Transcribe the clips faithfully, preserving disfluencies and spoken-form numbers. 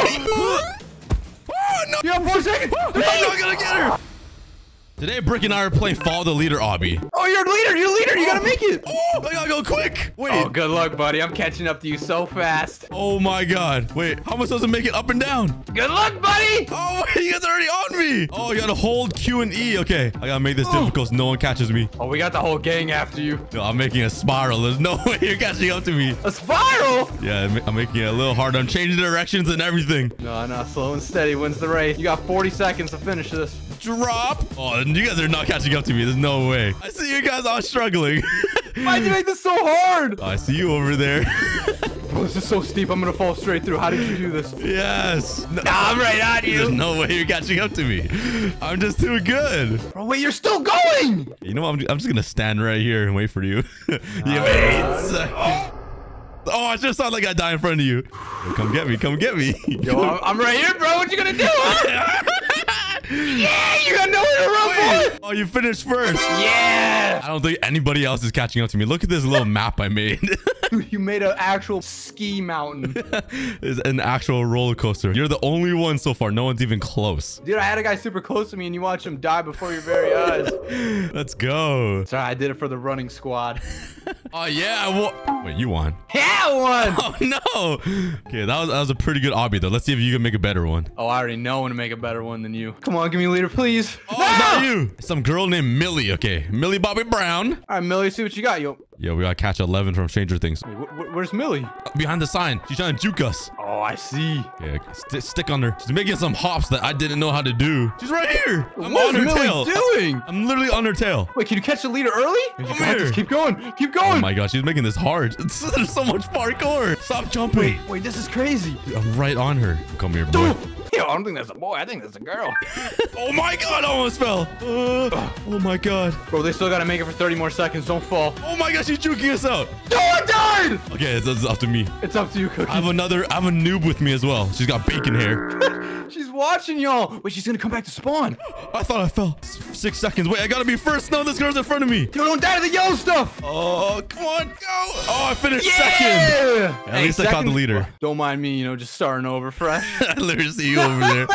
Oh, no. You have four seconds. I'm not gonna get her. Today, Brick and I are playing Follow the Leader, Obby. Oh, you're a leader. You're a leader. You gotta make it. Oh, I gotta go quick. Wait. Oh, good luck, buddy. I'm catching up to you so fast. Oh, my God. Wait, how am I supposed to make it up and down? Good luck, buddy. Oh, you guys are already on me. Oh, you gotta hold Q and E. Okay, I gotta make this oh. difficult so no one catches me. Oh, we got the whole gang after you. Yo, I'm making a spiral. There's no way you're catching up to me. A spiral? Yeah, I'm making it a little harder. I'm changing directions and everything. No, no. Slow and steady wins the race. You got forty seconds to finish this. Drop. Oh, you guys are not catching up to me. There's no way. I see you guys all struggling. Why'd you make this so hard? Oh, I see you over there. Bro, this is so steep. I'm going to fall straight through. How did you do this? Yes. No, I'm right on you. There's no way you're catching up to me. I'm just too good. Bro, wait, you're still going. You know what? I'm, I'm just going to stand right here and wait for you. You have eight seconds. Oh, I just sound like I die in front of you. Yo, come get me. Come get me. Yo, I'm right here, bro. What you going to do? Huh? Yeah, you got nowhere to run, boy. Oh, you finished first. Yeah. I don't think anybody else is catching up to me. Look at this little map I made. You made an actual ski mountain. It's an actual roller coaster. You're the only one so far. No one's even close. Dude, I had a guy super close to me, and you watch him die before your very eyes. Let's go. Sorry, I did it for the running squad. Oh, yeah. I won. Wait, you won. Yeah, I won. Oh, no. Okay, that was, that was a pretty good obby, though. Let's see if you can make a better one. Oh, I already know when to make a better one than you. Come on. Give me a leader, please. Oh, no! Not you. Some girl named Millie. Okay. Millie Bobby Brown. All right, Millie, see what you got, yo. Yo, we got to catch eleven from Stranger Things. Wait, wh where's Millie? Behind the sign. She's trying to juke us. Oh, I see. Yeah, st stick on her. She's making some hops that I didn't know how to do. She's right here. I'm what on her Millie tail. doing? I'm literally on her tail. Wait, can you catch the leader early? Come here. Just keep going. Keep going. Oh, my gosh. She's making this hard. It's, there's so much parkour. Stop jumping. Wait, wait, this is crazy. Dude, I'm right on her. Come here, boy. Yo, I don't think that's a boy. I think that's a girl. Oh, my God. I almost fell. Uh, oh, my God. Bro, they still got to make it for thirty more seconds. Don't fall. Oh, my gosh. She's juking us out. No, I died. Okay, it's, it's up to me. It's up to you, Cookie. I have another. I have a noob with me as well. She's got bacon hair. She's watching y'all. Wait, she's going to come back to spawn. I thought I fell. Six seconds. Wait, I got to be first. No, this girl's in front of me. Yo, don't die to the yellow stuff. Oh, come on. Go. Oh, I finished yeah. second. Yeah, at hey, least second, I caught the leader. Don't mind me, you know, just starting over fresh. I literally see you over there.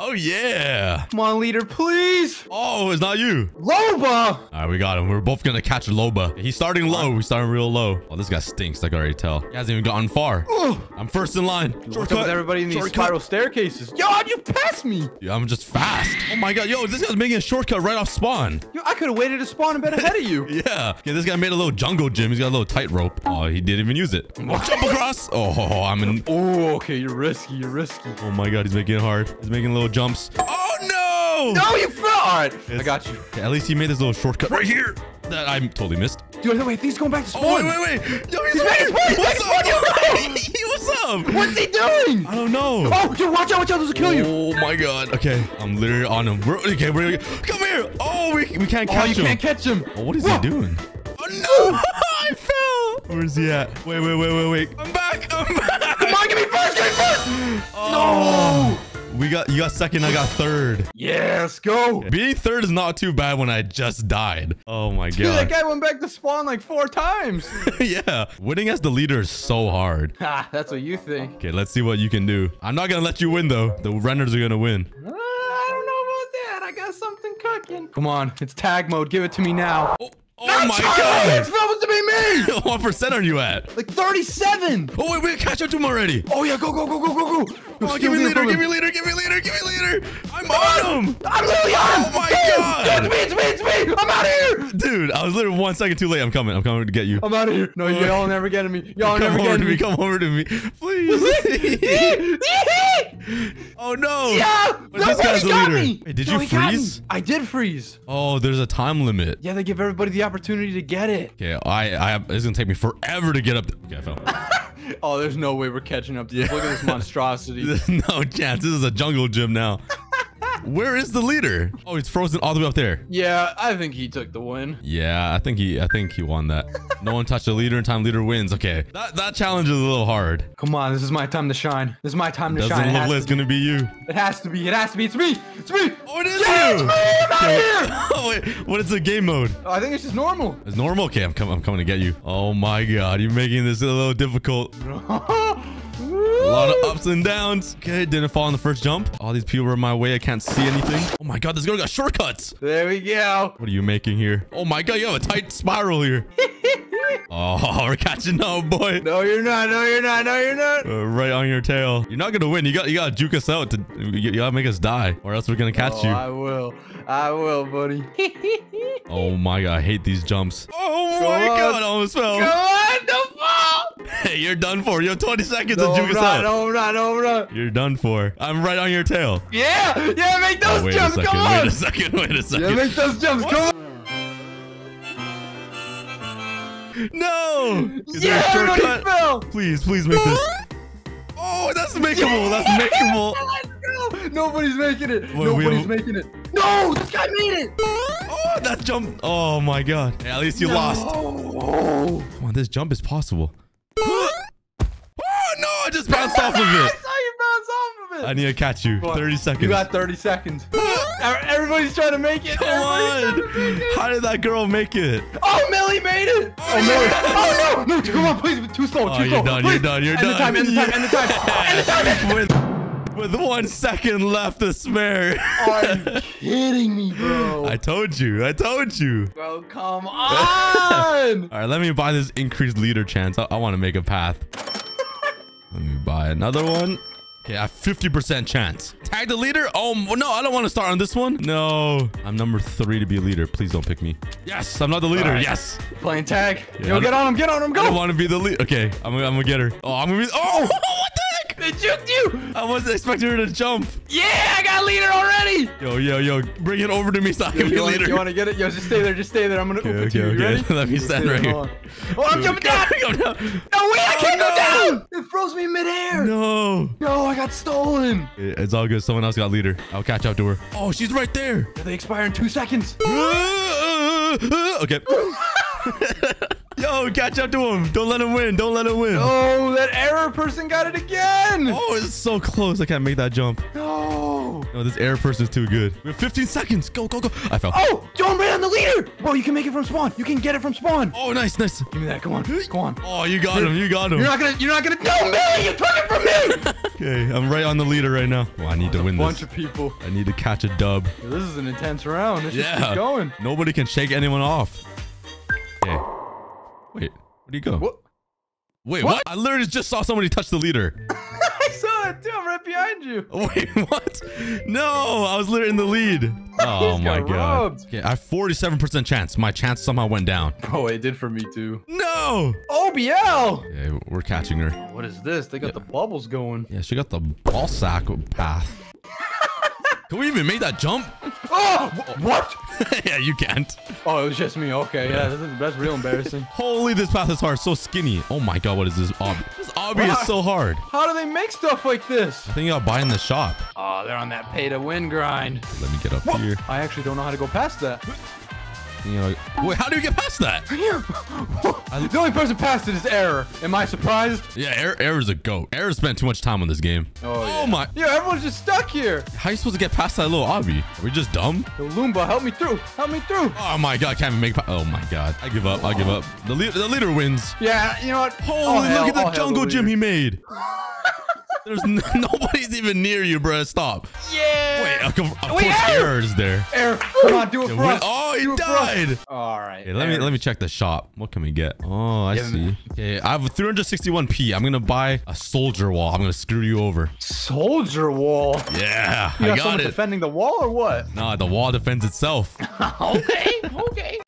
Oh, yeah. Come on, leader, please. Oh, it's not you. Loba. All right, we got him. We're both going to catch Loba. He's starting low. We're starting real low. Oh, this guy stinks. I can already tell. He hasn't even gotten far. Ugh. I'm first in line. Shortcut. What's up with everybody in these shortcut. spiral staircases? Yo, how'd you pass me? Yeah, I'm just fast. Oh, my God. Yo, this guy's making a shortcut right off spawn. Yo, I could have waited to spawn and been ahead of you. Yeah. Okay, this guy made a little jungle gym. He's got a little tightrope. Oh, he didn't even use it. Jump across. Oh, I'm in. Oh, okay. You're risky. You're risky. Oh, my God. He's making it hard. He's making a little jumps. Oh, no! No, you fell! All right, it's, I got you. Okay, at least he made this little shortcut right here that I totally missed. Dude, wait, he's going back to spawn. Oh, wait, wait, wait. Yo, he's he's back to spawn. What's up? Right. What's up? What's he doing? I don't know. Oh, dude, watch out, watch out. This will kill you. Oh, my God. Okay, I'm literally on him. We're, okay, we're gonna, come here. Oh, we, we can't catch oh, you him. you can't catch him. Oh, what is Whoa. he doing? Oh, no. I fell. Where's he at? Wait, wait, wait, wait, wait. I'm back. I'm back. Come on, give me first. Give me first. Oh. No. We got, you got second, I got third. Yeah, let's go. Being third is not too bad when I just died. Oh my Dude, God. That guy went back to spawn like four times. Yeah. Winning as the leader is so hard. Ha, that's what you think. Okay, let's see what you can do. I'm not going to let you win though. The runners are going to win. Uh, I don't know about that. I got something cooking. Come on. It's tag mode. Give it to me now. Oh. Oh Not my God! It's supposed to be me! What percent are you at? Like thirty-seven! Oh wait, we catch up to him already! Oh yeah, go, go, go, go, go, go! Oh, give me leader, give me leader, give me leader, give me leader! I'm Come on him! I'm literally on him! Oh my Damn. God! Dude, it's me, it's me, it's me! I'm out of here! Dude, I was literally one second too late. I'm coming, I'm coming to get you. I'm out of here. No, y'all never get me. Y'all never get me. Come over to me, please! Oh no! Yeah! But this guy's the leader. Wait, did you freeze? I did freeze. Oh, there's a time limit. Yeah, they give everybody the opportunity to get it. Okay, I, I, it's gonna take me forever to get up. Okay, I fell. Oh, there's no way we're catching up to this. Look at this monstrosity. There's no chance. This is a jungle gym now. Where is the leader? Oh, he's frozen all the way up there. Yeah, I think he took the win. Yeah, I think he, I think he won that. No one touched the leader in time. Leader wins. Okay, that that challenge is a little hard. Come on, this is my time to shine. This is my time to Doesn't shine. Doesn't look like it's gonna be you. It has to be. It has to be. It's me. It's me. Oh, it is yeah, you. It's me. I'm okay. out of here. Oh, wait, what is the game mode? Oh, I think it's just normal. It's normal. Okay, I'm coming. I'm coming to get you. Oh my God, you're making this a little difficult. lot of ups and downs. Okay, didn't fall on the first jump. All these people are in my way. I can't see anything. Oh my God, this girl got shortcuts. There we go. What are you making here? Oh my God, you have a tight spiral here. Oh, we're catching up, boy. No, you're not. No, you're not. No, you're not. Uh, right on your tail. You're not gonna win. You got, you gotta juke us out. To, you gotta make us die, or else we're gonna catch oh, you. I will. I will, buddy. Oh my God, I hate these jumps. Oh my God, I almost fell. Go on, don't fall. Hey, you're done for. You have twenty seconds to juke us out. No, no, no, no. You're done for. I'm right on your tail. Yeah, yeah, make those oh, jumps. Come on. Wait a second. Wait a second. Yeah, make those jumps. What? Come on. No! Is yeah, there a shortcut? Fell. Please, please make this. Oh, that's makeable. That's makeable. Let's go. Nobody's making it. Boy, Nobody's making it. No, this guy made it. Oh, that jump. Oh, my God. Hey, at least you no. lost. Oh. Come on, this jump is possible. Oh, no. I just bounced off of it. I saw you bounce off of it. I need to catch you. thirty seconds. You got thirty seconds. Everybody's trying to make it. Come on. It. How did that girl make it? Oh, Millie made it. Oh, Millie. Oh, no. No, come on, please. Too slow. Too oh, you're slow. Done. Please. You're done. You're end done. End the time. End the time. Yeah. End the time. End the time. With, with one second left to spare. Are you kidding me, bro? I told you. I told you. Bro, come on. All right, let me buy this increased leader chance. I, I want to make a path. Let me buy another one. Okay, I have fifty percent chance. Tag the leader. Oh, no, I don't want to start on this one. No, I'm number three to be a leader. Please don't pick me. Yes, I'm not the leader. Right. Yes. Playing tag. Yeah, Yo, get on him. Get on him. Go. I don't want to be the leader. Okay, I'm, I'm going to get her. Oh, I'm going to be. Oh, what the heck? They juked you. I wasn't expecting her to jump. Yeah, I got a leader already. Yo, yo, yo. Bring it over to me so I can yo, be a leader. You want to get it? Yo, just stay there. Just stay there. I'm going to okay, open okay, you. You okay. ready? Let me stand right here. On. Oh, I'm jumping down. Go down. No, wait, I can't oh, no. go down. It froze me midair. No. No, I got stolen. It's all good. Someone else got leader. I'll catch up to her. Oh, she's right there. Yeah, they expire in two seconds. Okay. Yo, catch up to him. Don't let him win. Don't let him win. Oh, that error person got it again. Oh, it's so close. I can't make that jump. No. No, this error person is too good. We have fifteen seconds. Go, go, go. I fell. Oh, John ran on the leader. Bro, you can make it from spawn. You can get it from spawn. Oh, nice, nice. Give me that. Come on. Come on. Oh, you got him. You got him. You're not going to. You're not going to. No, Millie, you took it from me. Okay, I'm right on the leader right now. Oh, I need oh, to win this. A bunch of people. I need to catch a dub. Yo, this is an intense round. Let's yeah. just keep going. Nobody can shake anyone off. Okay. Wait, where'd he go? What? Wait, what? what? I literally just saw somebody touch the leader. I saw it too. I'm right behind you. Wait, what? No, I was literally in the lead. Oh my God. Okay, I have forty-seven percent chance. My chance somehow went down. Oh, it did for me too. No. O B L. Yeah, we're catching her. What is this? They got yeah. the bubbles going. Yeah, she got the ball sack path. Can we even make that jump? Oh, what? Yeah, you can't. Oh, it was just me. Okay, yeah, yeah this is, that's real embarrassing. Holy, this path is hard. So skinny. Oh my God, what is this? Ob this obby is so hard. How do they make stuff like this? I think I'll buy in the shop. Oh, they're on that pay to win grind. Let me get up Whoa. here. I actually don't know how to go past that. You know, wait, how do you get past that? The only person past it is Error. Am I surprised? Yeah, Error, Error's a goat. Error spent too much time on this game. Oh, oh yeah. my. Yeah, everyone's just stuck here. How are you supposed to get past that little obby? Are we just dumb? Yo, Lumba, help me through. Help me through. Oh, my God. Can't even make Oh, my God. I give up. I give up. The, le the leader wins. Yeah, you know what? Holy, oh, hell, look at the oh, jungle hell, gym he made. There's no, nobody's even near you, bro. Stop. Yeah. Wait, of course Error is there. Error, come on, do it for us. Oh, he died. All right. Hey, let me let me check the shop. What can we get? Oh, I see. Okay, I have three hundred sixty-one P. I'm gonna buy a soldier wall. I'm gonna screw you over. Soldier wall. Yeah, I got it. Defending the wall or what? No, the wall defends itself. Okay. Okay.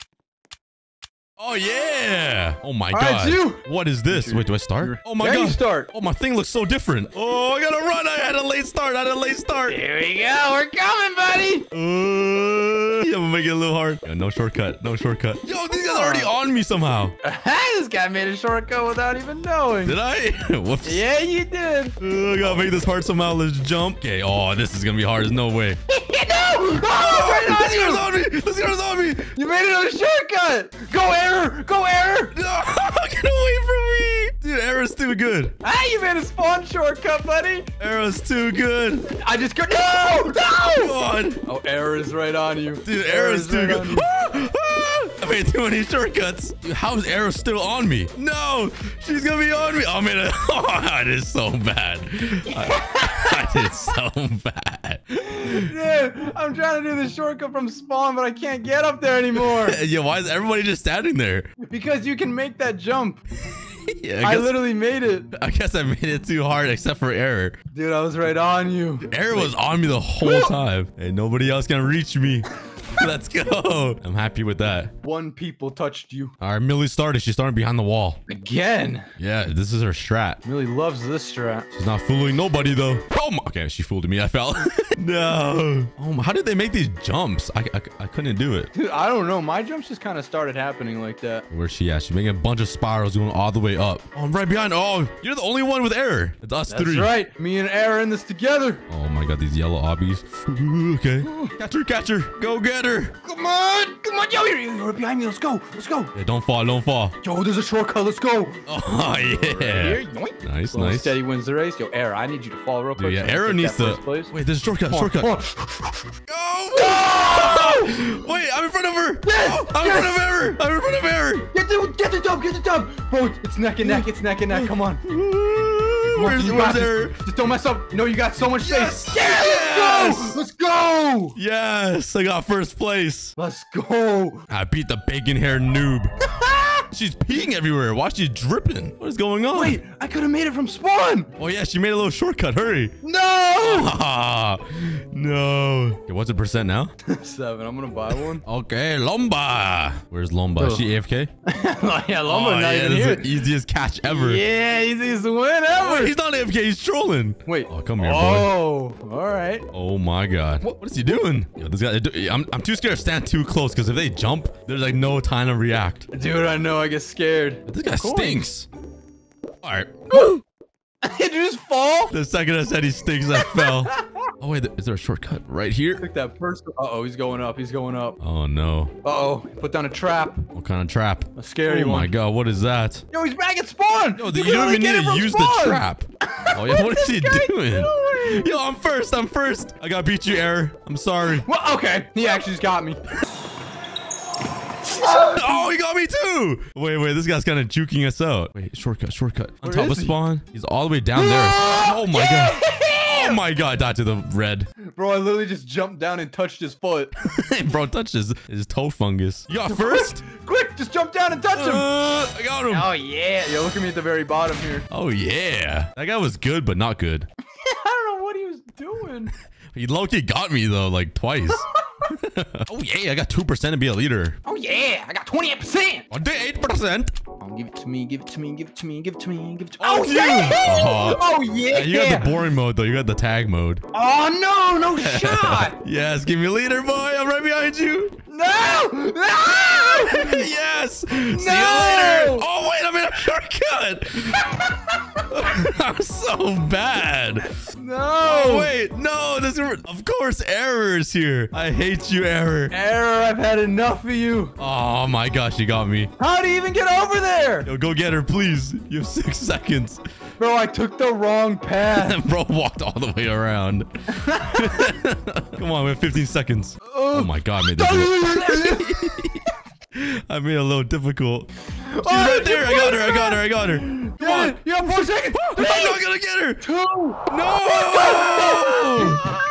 Oh, yeah. Oh, my All God. Right, what is this? Wait, do I start? Oh, my yeah, God. You start. Oh, my thing looks so different. Oh, I got to run. I had a late start. I had a late start. Here we go. We're coming, buddy. Uh, yeah, I'm going to make it a little hard. Yo, no shortcut. No shortcut. Yo, these guys are already on me somehow. This guy made a shortcut without even knowing. Did I? Whoops. Yeah, you did. Uh, I got to make this hard somehow. Let's jump. Okay. Oh, this is going to be hard. There's no way. No! No! Oh, this girl's on me! This girl's on me! You made another shortcut! Go, Error! Go, Error! No! Get away from me! Dude, Error's too good. Ah, you made a spawn shortcut, buddy! Error's too good. I just got. No! No! Come on! Oh, Error's right on you. Dude, Error's, Error's too right good. Ah! Ah! I way through any shortcuts. How is Error still on me? No, she's gonna be on me. Oh man, oh, I did so bad. I, I did so bad. Dude, I'm trying to do the shortcut from spawn, but I can't get up there anymore. Yeah, why is everybody just standing there? Because you can make that jump. Yeah, I, I guess, literally made it. I guess I made it too hard, except for Error. Dude, I was right on you. Error was on me the whole time. And nobody else can reach me. Let's go. I'm happy with that. One people touched you. All right, Millie started. She's starting behind the wall. Again? Yeah, this is her strat. Millie loves this strat. She's not fooling nobody, though. Oh, my. Okay, she fooled me. I fell. No. Oh, my. How did they make these jumps? I, I, I couldn't do it. Dude, I don't know. My jumps just kind of started happening like that. Where's she at? She's making a bunch of spirals going all the way up. Oh, I'm right behind. Oh, you're the only one with Error. It's us That's three. That's right. Me and Error in this together. Oh, my God. These yellow obbies. Okay. Catch her, catch her. Go get her. Come on, come on, yo, you're, you're behind me. Let's go, let's go. Yeah, don't fall, don't fall. Yo, there's a shortcut. Let's go. Oh yeah. Right. Nice, Slow nice. Steady wins the race. Yo, Error, I need you to fall real quick. Yeah, so Error needs to. Wait, there's a shortcut. Shortcut. Oh, no! Wait, I'm in front of her. Yes, oh, I'm yes. in front of Error. I'm in front of Error. Get the, get the jump, get the jump. Bro, it's neck and neck. It's neck and neck. Come on. Where's, you where's Error? Just, just don't mess up. You know you got so much space. Yes. Yes! Yes! Let's go! Yes, I got first place. Let's go. I beat the bacon hair noob. She's peeing everywhere. Why is she dripping? What is going on? Wait, I could have made it from spawn. Oh, yeah, she made a little shortcut. Hurry. No! No. Okay, what's the percent now? Seven. I'm going to buy one. Okay, Lumba. Where's Lumba? Oh. Is she A F K? Oh, yeah, Lumba. Oh, not yeah, even here. The easiest catch ever. Yeah, easiest win ever. Wait, he's not A F K. He's trolling. Wait. Oh, come here, oh, boy. Oh, all right. Oh, my God. What, what is he doing? Yo, this guy, I'm, I'm too scared to stand too close because if they jump, there's like no time to react. Dude, I know. I get scared. This guy stinks. All right. Did you just fall? The second I said he stinks, I fell. Oh, wait. Is there a shortcut right here? Click that person. Uh-oh, he's going up. He's going up. Oh, no. Uh-oh. Put down a trap. What kind of trap? A scary oh, one. Oh, my God. What is that? Yo, he's back at spawn. Yo, you, you don't even need to use spawn. the trap. Oh, yeah. What is he doing? doing? Yo, I'm first. I'm first. I got to beat you, Error. I'm sorry. Well, okay. He actually just got me. Oh, he got me too. Wait, wait. This guy's kind of juking us out. Wait, shortcut, shortcut. On top of spawn. He's all the way down there. Oh, my God. Oh, my God. Died to the red. Bro, I literally just jumped down and touched his foot. Bro, touched his, his toe fungus. You got first? Quick, just jump down and touch him. Uh, I got him. Oh, yeah. Yo, look at me at the very bottom here. Oh, yeah. That guy was good, but not good. I don't know what he was doing. He low-key got me, though, like twice. Oh, yeah, I got two percent to be a leader. Oh, yeah, I got twenty-eight percent. twenty-eight percent. Oh, give it to me, give it to me, give it to me, give it to me, give it to me. Oh, oh yeah. Uh-huh. Oh, yeah. You got the boring mode, though. You got the tag mode. Oh, no, no shot. Yes, give me a leader, boy. I'm right behind you. No. No. Yes. No. See you later. Oh, wait, I'm in a shortcut. I'm so bad. No. Oh, wait, no. This is, of course, Error is here. I hate you, Error. Error, I've had enough of you. Oh, my gosh, you got me. How do you even get over there? Yo, go get her, please. You have six seconds. Bro, I took the wrong path. Bro walked all the way around. Come on, we have fifteen seconds. Uh, oh, my God. Made I made it a little difficult. She's oh, right there. I got her. I got her. I got her. Come yeah, on. You have four seconds. Three, I'm not going to get her. Two. No.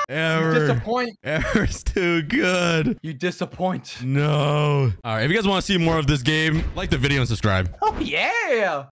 Error. You disappoint. Error's too good. You disappoint. No. All right. If you guys want to see more of this game, like the video and subscribe. Oh, yeah.